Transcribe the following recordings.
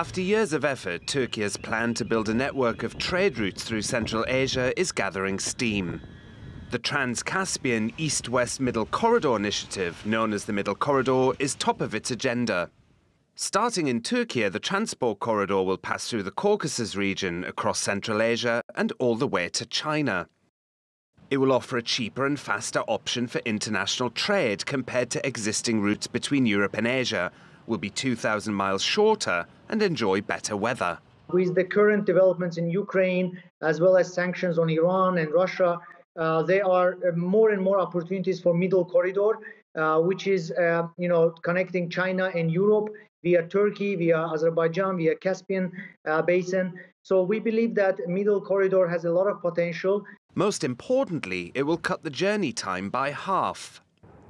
After years of effort, Turkey's plan to build a network of trade routes through Central Asia is gathering steam. The Trans-Caspian East-West Middle Corridor initiative, known as the Middle Corridor, is top of its agenda. Starting in Turkey, the transport corridor will pass through the Caucasus region, across Central Asia and all the way to China. It will offer a cheaper and faster option for international trade compared to existing routes between Europe and Asia, will be 2,000 miles shorter and enjoy better weather. With the current developments in Ukraine, as well as sanctions on Iran and Russia, there are more and more opportunities for Middle Corridor, which is connecting China and Europe via Turkey, via Azerbaijan, via Caspian Basin. So we believe that Middle Corridor has a lot of potential. Most importantly, it will cut the journey time by half.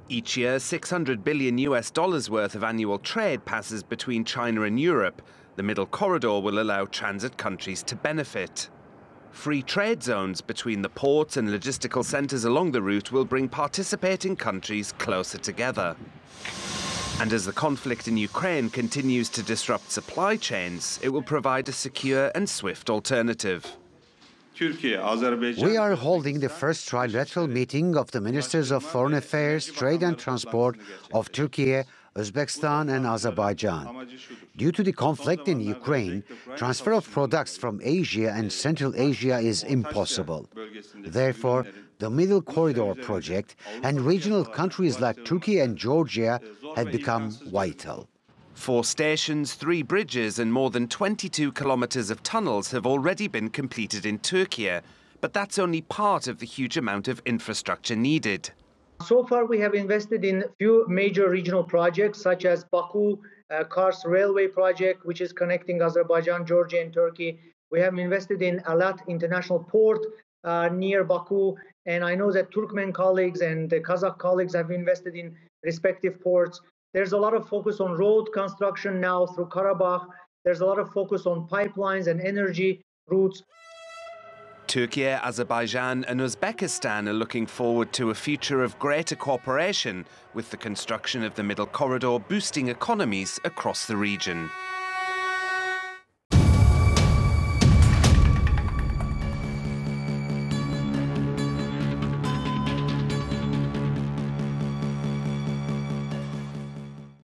Each year, $600 billion worth of annual trade passes between China and Europe. The Middle Corridor will allow transit countries to benefit. Free trade zones between the ports and logistical centres along the route will bring participating countries closer together. And as the conflict in Ukraine continues to disrupt supply chains, it will provide a secure and swift alternative. We are holding the first trilateral meeting of the Ministers of Foreign Affairs, Trade and Transport of Turkey, Uzbekistan and Azerbaijan. Due to the conflict in Ukraine, transfer of products from Asia and Central Asia is impossible. Therefore, the Middle Corridor project and regional countries like Turkey and Georgia have become vital. 4 stations, 3 bridges and more than 22 kilometres of tunnels have already been completed in Turkey, but that's only part of the huge amount of infrastructure needed. So far we have invested in a few major regional projects such as Baku Kars Railway project, which is connecting Azerbaijan, Georgia and Turkey. We have invested in Alat International Port near Baku, and I know that Turkmen colleagues and the Kazakh colleagues have invested in respective ports. There's a lot of focus on road construction now through Karabakh. There's a lot of focus on pipelines and energy routes. Turkey, Azerbaijan and Uzbekistan are looking forward to a future of greater cooperation, with the construction of the Middle Corridor boosting economies across the region.